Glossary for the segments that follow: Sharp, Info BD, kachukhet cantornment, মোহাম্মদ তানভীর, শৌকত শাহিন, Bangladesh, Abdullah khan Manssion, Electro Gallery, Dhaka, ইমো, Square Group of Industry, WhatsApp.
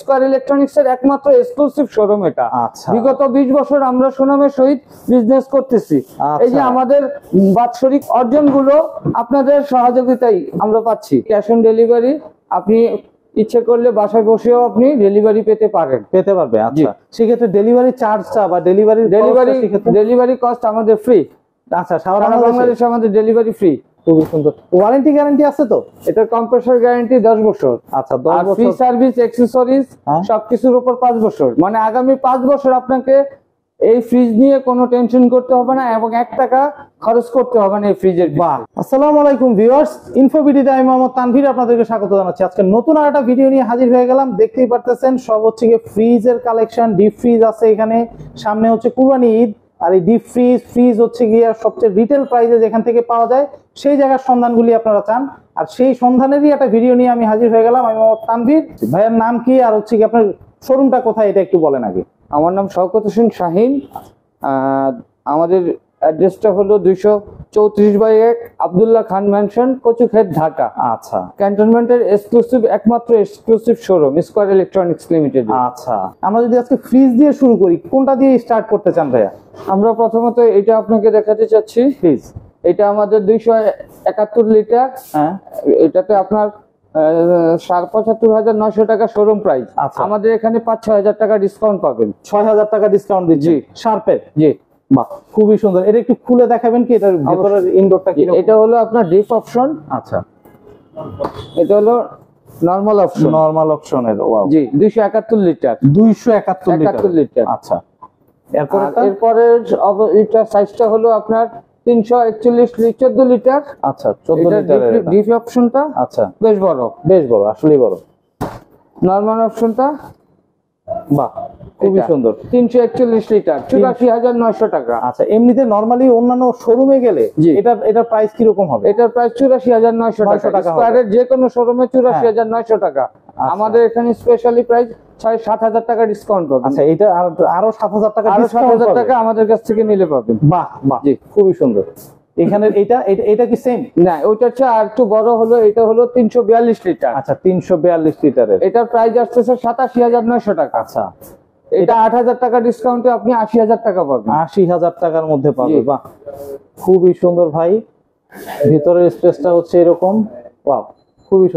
Square ইলেকট্রনিক্সের একমাত্র exclusive showroom এটা। বিগত ২০ বছর আমরা সুনামের সহিত বিজনেস করতেছি। এই যে আমাদের বাৎসরিক অর্জনগুলো আপনাদের সহযোগিতায় আমরা পাচ্ছি। ক্যাশ অন ডেলিভারি, আপনি ইচ্ছে করলে বাসায় বসেও আপনি ডেলিভারি পেতে পারবেন। আচ্ছা, সেক্ষেত্রে ডেলিভারি চার্জটা বা ডেলিভারি কস্ট আমাদের ফ্রি। আচ্ছা, সারা বাংলাদেশে আমাদের ডেলিভারি ফ্রি। খুবই সুন্দর। ওয়ারেন্টি গ্যারান্টি আছে তো? এটার কম্প্রেসর গ্যারান্টি 10 বছর। আচ্ছা, 10 বছর। ফ্রি সার্ভিস, অ্যাকসেসরিজ সবকিছুর উপর 5 বছর, মানে আগামী 5 বছর আপনাকে এই ফ্রিজ নিয়ে কোনো টেনশন করতে হবে না এবং 1 টাকা খরচ করতে হবে না এই ফ্রিজের। আসসালামু আলাইকুম ভিউয়ার্স, ইনফো ভিডিওতে আমি মোহাম্মদ তানভীর, আপনাদেরকে স্বাগত জানাচ্ছি। আজকে নতুন আরেকটা ভিডিও নিয়ে হাজির হয়ে গেলাম। দেখতেই পারতেছেন সব হচ্ছে ফ্রিজের কালেকশন। ডিপ ফ্রিজ আছে এখানে, সামনে হচ্ছে কুরবানি ঈদ, আর এই ডিপ ফ্রিজ হচ্ছে গিয়ে সবচেয়ে রিটেল প্রাইসে যেখান থেকে পাওয়া যায় সেই জায়গার সন্ধানগুলি আপনারা চান, আর সেই সন্ধানেরই একটা ভিডিও নিয়ে আমি হাজির হয়ে গেলাম। আমি মোহাম্মদ তানভীর। ভাইয়ের নাম কি আর হচ্ছে কি আপনার শোরুমটা কোথায়, এটা একটু বলেন আগে। আমার নাম শৌকত শাহিন, আমাদের অ্যাড্রেসটা হলো 234/1 আব্দুল্লাহ খান ম্যানশন, কচুক্ষেত, ঢাকা। আচ্ছা, ক্যান্টনমেন্টের এক্সক্লুসিভ, একমাত্র exclusive showroom Square Electronics limited. আচ্ছা, আমরা যদি আজকে ফ্রিজ দিয়ে শুরু করি, কোনটা দিয়ে স্টার্ট করতে চান ভাইয়া? আমরা প্রথমত এটা আপনাকে দেখাতে চাচ্ছি ফ্রিজ। এটা আমাদের 271 লিটার। হ্যাঁ, এটাতে আপনার ৭৫,৯০০ টাকা শোরুম প্রাইস। আমাদের এখানে ৫-৬ হাজার টাকা ডিসকাউন্ট পাবেন। ৬,০০০ টাকা ডিসকাউন্ট দিচ্ছি শার্পের। জি, বাহ, খুবই সুন্দর। এটা একটু খুলে দেখাবেন কি এটার ভেতরের ইনডোরটা কি? এটা হলো আপনার ডিপ অপশন। আচ্ছা, এটা হলো নরমাল অপশন। নরমাল অপশনের, ওয়াও। জি, 271 লিটার। 271 লিটার। আচ্ছা, এরপরে এটা সাইজটা হলো আপনার 341 লিটার। আচ্ছা, 14 লিটার ডিপি অপশনটা। আচ্ছা, বেশ বড়, আসলে বড়। নরমাল অপশনটা, বাহ, খুবই সুন্দর। 341 লিটার, ৮৪,৯০০ টাকা। আচ্ছা, এমনিতে নরমালি অন্যান্য শোরুমে গেলে এটার প্রাইস কি রকম হবে? এটার প্রাইস ৮৪,৯০০ টাকা। স্কয়ারের যে কোনো শোরুমে ৮৪,৯০০ টাকা। আমাদের এখানে স্পেশালি প্রাইস ৬-৭ হাজার টাকা ডিসকাউন্ট পাবেন। আচ্ছা, এটা আরো ৭,০০০ টাকা, ৭,০০০ টাকা আমাদের কাছ থেকে নিলে পাবেন। বাহ বাহ, খুবই সুন্দর। এখানে এটা কি সেম? না, ওইটার চেয়ে আর একটু বড় হলো। এটা হলো 342 লিটার। আচ্ছা, 342 লিটারের। এটার প্রাইস আসছে ৮৭,৯০০ টাকা। আচ্ছা, এটা ৮,০০০ টাকা ডিসকাউন্টে আপনি ৮০,০০০ টাকা পাবেন। ৮০,০০০ টাকার মধ্যে পাবেন। বাহ, খুবই সুন্দর ভাই। ভিতরের স্পেসটা হচ্ছে এরকম, ওয়াও, খুবই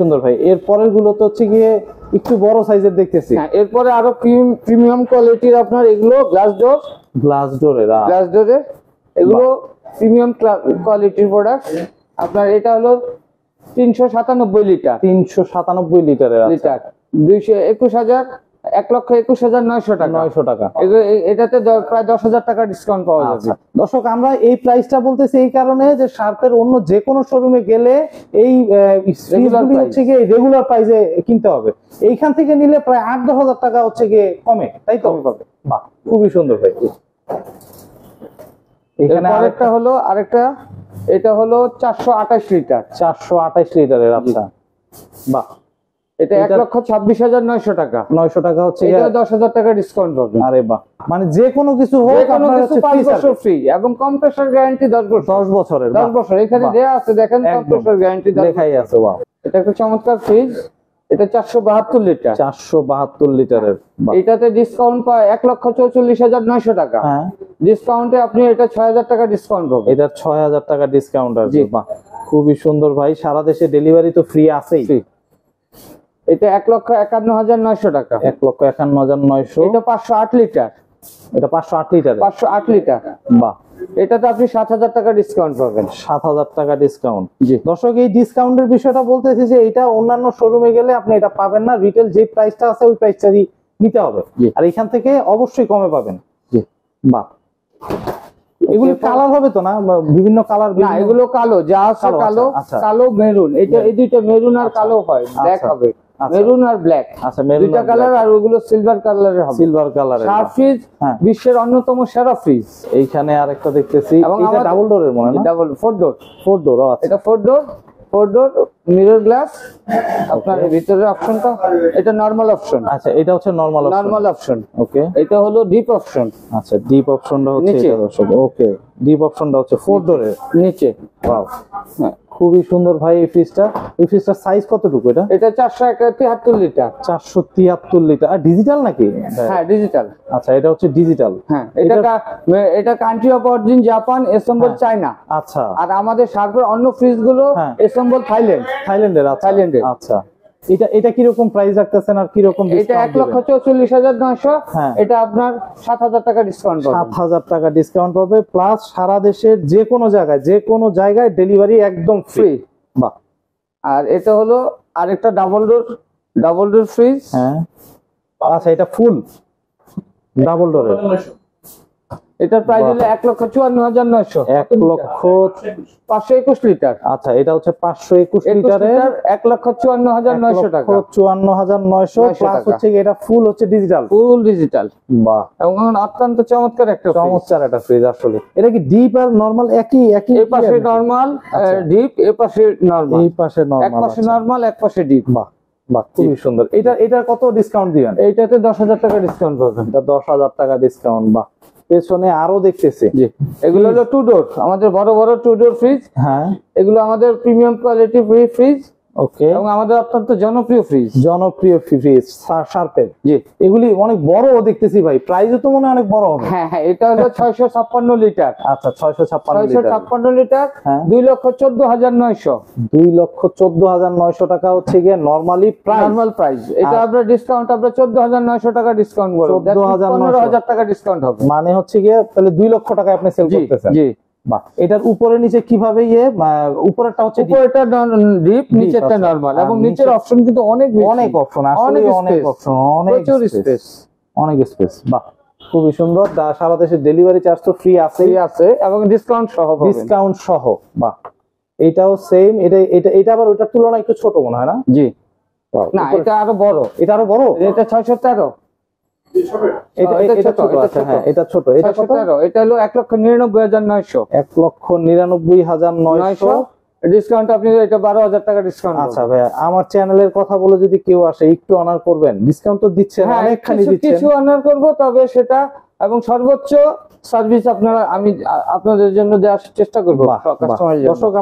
সুন্দর ভাই। এর পরের গুলো তো হচ্ছে গিয়ে একটু বড় সাইজের দেখতেছি। হ্যাঁ, এরপরে আরো প্রিমিয়াম কোয়ালিটির আপনার এগুলো গ্লাস ডোরের, এগুলো প্রিমিয়াম কোয়ালিটির প্রোডাক্ট আপনার। এটা হলো 397 লিটার। 397 লিটারের ১,২১,৯০০ টাকা। এটাতে প্রায় ১০,০০০ টাকা ডিসকাউন্ট পাওয়া যাবে। দর্শক, আমরা এই প্রাইসটা বলতেছি এই কারণে যে শার্পের অন্য যে কোনো শোরুমে গেলে এই ফ্রিজগুলি হচ্ছে কি রেগুলার প্রাইসে কিনতে হবে। এইখান থেকে নিলে প্রায় ৮-১০,০০০ টাকা হচ্ছে গিয়ে কমে, তাই তো? বাহ, খুবই সুন্দর ভাই। এখানে আরেকটা, এটা হলো 428 লিটার। 428 লিটারের। আচ্ছা, বাহ, এটা ১,২৬,৯০০ টাকা। ৯০০ টাকা হচ্ছে, ১০,০০০ টাকা ডিসকাউন্ট পাবেন। আরে বাহ, মানে যে কোনো কিছু হোক আপনার হচ্ছে 5 বছর ফ্রি এবং কম্প্রেসর গ্যারান্টি 10 বছরের। 10 বছর এখানে দেয়া আছে, দেখেন কম্প্রেসর গ্যারান্টি লেখাই আছে। ওয়াও, এটা একটা চমৎকার ফ্রিজ। এটা 472 লিটার। 472 লিটারের। এটাতে ডিসকাউন্ট পায় ১,৪৪,৯০০ টাকা। হ্যাঁ, ডিসকাউন্টে আপনি এটা ৬,০০০ টাকা ডিসকাউন্ট পাবেন। এটা ৬,০০০ টাকা ডিসকাউন্ট আছে। বাহ, খুবই সুন্দর ভাই। সারা দেশে ডেলিভারি তো ফ্রি আছেই। এটা ১,৫১,৯০০ টাকা। ১,৫১,৯০০। এটা 508 লিটার। এটা 508 লিটার। 508 লিটার। বাহ, এটাতে আপনি ৭,০০০ টাকা ডিসকাউন্ট পাবেন। ৭,০০০ টাকা ডিসকাউন্ট। জি দর্শক, এই ডিসকাউন্টের বিষয়টা বলতেছি যে এটা অন্যান্য শোরুমে গেলে আপনি এটা পাবেন না। রিটেল যে প্রাইসটা আছে ওই প্রাইসটাই নিতে হবে, আর এখান থেকে অবশ্যই কমে পাবেন। জি, বাহ, এগুলো কালার হবে তো? না, বিভিন্ন কালার। না, এগুলো কালো, যা আছে কালো, কালো মেরুন। এটা এই দুইটা মেরুন আর কালো হয়, ব্ল্যাক হবে। মেরুন আর ব্ল্যাক, আচ্ছা, দুইটা কালার। আর ওগুলো সিলভার কালারের হবে। সিলভার কালারের শার্প ফ্রিজ, বিশ্বের অন্যতম সেরা ফ্রিজ। এইখানে আরেকটা দেখতেছি, এটা ডাবল ডোরের মনে হয়। Double 4 door. আচ্ছা, এটা 4 ডোর মিরর গ্লাস। আপনার ভিতরের অপশনটা, এটা নরমাল অপশন। আচ্ছা, এটা হচ্ছে নরমাল অপশন। ওকে, এটা হলো ডিপ অপশন। আচ্ছা, ডিপ অপশনটা হচ্ছে এটা। ওকে, ডিপ অপশনটা হচ্ছে 4 ডোরের নিচে। ওয়াও, খুবই সুন্দর ভাই এই ফ্রিজটা। এই ফ্রিজটার সাইজ কতটুকু? এটা এটা 473 লিটার। 473 লিটার। আর ডিজিটাল নাকি? হ্যাঁ ডিজিটাল। আচ্ছা এটা হচ্ছে ডিজিটাল। হ্যাঁ এটা country of origin Japan, assemble China. আচ্ছা আর আমাদের শার্পের অন্য ফ্রিজগুলো অ্যাসেম্বল থাইল্যান্ড। থাইল্যান্ডের? আচ্ছা থাইল্যান্ডের। আচ্ছা এটা এটা কি রকম প্রাইস রাখতেছেন আর কি রকম? এটা 1,44,900। এটা আপনার 7,000 টাকা ডিসকাউন্ট পাবে। 7,000 টাকা ডিসকাউন্ট পাবে প্লাস সারা দেশের যে কোনো জায়গায়, যে কোনো জায়গায় ডেলিভারি একদম ফ্রি। বাহ। আর এটা হলো আরেকটা ডাবল ডোর ফ্রিজ। হ্যাঁ আচ্ছা এটা ফুল ডাবল ডোরের। এটার প্রাইস হলো 1,54,900। 1,521 লিটার। আচ্ছা এটা হচ্ছে 521 লিটারের 1,54,900 টাকা। 54,900 প্লাস হচ্ছে এটা ফুল হচ্ছে ডিজিটাল। Full digital. বাহ। এবং অত্যন্ত চমৎকার একটা ফ্রিজ। চমৎকার একটা ফ্রিজ আসলে। এটা কি ডিপ আর নরমাল একই? এই পাশে নরমাল ডিপ, এই পাশে নরমাল, এই পাশে নরমাল, এক পাশে নরমাল এক পাশে ডিপ। বাহ বাহ খুবই সুন্দর। এটা এটার কত ডিসকাউন্ট দিবেন? এইটাতে 10,000 টাকা ডিসকাউন্ট পাবেন। এটা 10,000 টাকা ডিসকাউন্ট। বাহ। পেছনে আরো দেখতেছি। এগুলো হলো টু ডোর, আমাদের বড় বড় টু ডোর ফ্রিজ। হ্যাঁ এগুলো আমাদের প্রিমিয়াম কোয়ালিটি ফ্রিজ। ওকে। এবং আমাদের অত্যন্ত জনপ্রিয় ফ্রিজ। জনপ্রিয় ফ্রিজ শার্পের। জি এগুলি অনেক বড় দেখতেছি ভাই, প্রাইসও তো মনে অনেক বড় হবে। হ্যাঁ এটা হলো 656 লিটার। আচ্ছা 656 লিটার 2,14,900। 2,14,900 টাকা হচ্ছে গিয়ে নরমালি নরমাল প্রাইস। এটা আপনার ডিসকাউন্ট আপনার 14,900 টাকা ডিসকাউন্ট বলে 15,000 টাকা ডিসকাউন্ট হবে, মানে হচ্ছে গিয়ে তাহলে 2,00,000 টাকায় আপনি সেল করতেছেন। জি বা এটার উপরে নিচে কিভাবে? উপরেরটা হচ্ছে উপরেরটা ডিপ, নিচেরটা নরমাল। এবং নিচের অপশন কিন্তু অনেক অনেক অপশন, অনেক স্পেস। বা খুবই সুন্দর। সারা দেশে ডেলিভারি চার্জ তো ফ্রি আছে এবং ডিসকাউন্ট সহ। বা এটাও সেম। এটা আবার ওটার তুলনায় একটু ছোট মনে হয় না? জি না এটা আরো বড়। এটা 613। আমার চ্যানেলের কথা বলে যদি কেউ আসে একটু অনার করবেন, ডিসকাউন্ট তো দিচ্ছেন, অনেকখানি দিচ্ছেন। কিছু অনার করবো তবে সেটা, এবং সর্বোচ্চ সার্ভিস আপনারা আমি আপনাদের জন্য দেওয়ার চেষ্টা করবো। দর্শক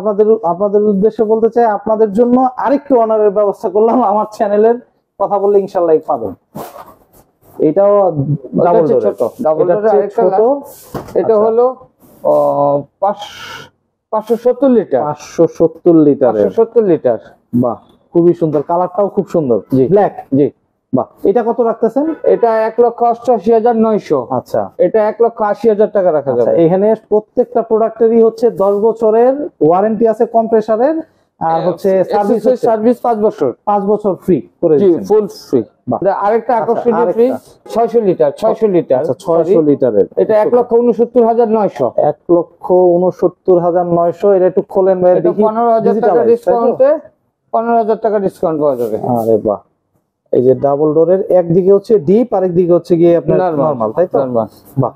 আপনাদের উদ্দেশ্যে বলতে চাই, আপনাদের জন্য আরেকটু অনারের ব্যবস্থা করলাম। আমার চ্যানেলের কথা বললে ইনশাল্লাহ পাবেন। এটাও ডাবল ডোর, ছোট। এটা হলো 570 লিটার। 570 লিটার। বাহ খুবই সুন্দর, কালারটাও খুব সুন্দর, ব্ল্যাক। জি বাহ। এটা কত রাখতেছেন? এটা 1,88,900। আচ্ছা এটা 1,80,000 টাকা রাখা যাবে। এখানে প্রত্যেকটা প্রোডাক্টেরই হচ্ছে 10 বছরের ওয়ারেন্টি আছে কম্প্রেসারের, আর হচ্ছে সার্ভিস 5 বছর ফ্রি করে দিচ্ছি, ফুল ফ্রি। আরেকটা আকর্ষণীয় ফ্রিজ 600 লিটার। 600 লিটারের এটা 1,69,900। 1,69,900। এটা একটু খোলেন ভাই দেখি। 15,000 টাকা ডিসকাউন্টে 15,000 টাকা ডিসকাউন্ট পাওয়া যাবে। আরে বাহ। এই যে ডাবল ডোরের একদিকে হচ্ছে ডিপ, আরেক দিকে হচ্ছে গিয়ে আপনার নরমাল, তাই তো? বাহ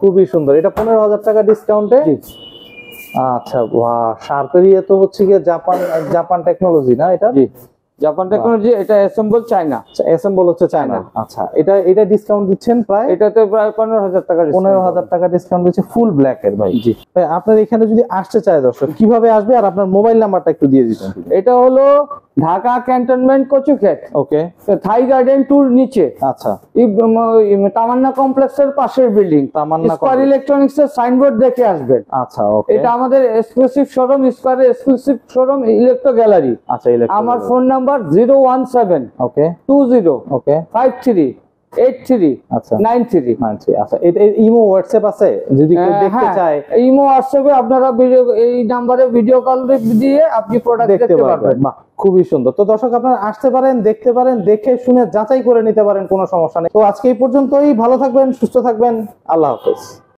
খুবই সুন্দর। এটা 15,000 টাকা ডিসকাউন্টে। আচ্ছা বাহ। শার্পের তো হচ্ছে গিয়ে জাপান টেকনোলজি না? এটা জাপান টেকনোলজি। এটা অ্যাসেম্বল চায়না। অ্যাসেম্বল হচ্ছে চায়না। আচ্ছা এটা এটা ডিসকাউন্ট দিচ্ছেন প্রায়? এটাতে প্রায় 15,000 টাকা। 15,000 টাকা ডিসকাউন্ট দিচ্ছে ফুল ব্ল্যাক এর। ভাই জি ভাই আপনার এখানে যদি আসতে চায় দর্শক কিভাবে আসবে? আর আপনার মোবাইল নাম্বারটা একটু দিয়ে দিবেন। এটা হলো Dhaka cantonment, Kachukhet. Okay. Thai garden 2 নিচে। আচ্ছা তামান্না কমপ্লেক্সের পাশের বিল্ডিং। তামান্না স্কয়ার ইলেকট্রনিক্স এর সাইনবোর্ড দেখে আসবেন। আচ্ছা ওকে। এটা আমাদের এক্সক্লুসিভ শোরুম, স্কয়ারের এক্সক্লুসিভ শোরুম, ইলেকট্রো গ্যালারি। আচ্ছা ইলেকট্রো। আমার ফোন নাম্বার 017। ওকে। 20। ওকে। 53839393। আচ্ছা এটা ইমো WhatsApp আছে যদি কেউ দেখতে চায়? ইমো WhatsApp এ আপনারা এই নম্বরে ভিডিও কল দিয়ে আপনি প্রোডাক্ট দেখতে পারবেন। খুবই সুন্দর। তো দর্শক আপনারা আসতে পারেন, দেখতে পারেন, দেখে শুনে যাচাই করে নিতে পারেন, কোনো সমস্যা নেই। তো আজকে এই পর্যন্তই। ভালো থাকবেন, সুস্থ থাকবেন। আল্লাহ হাফেজ।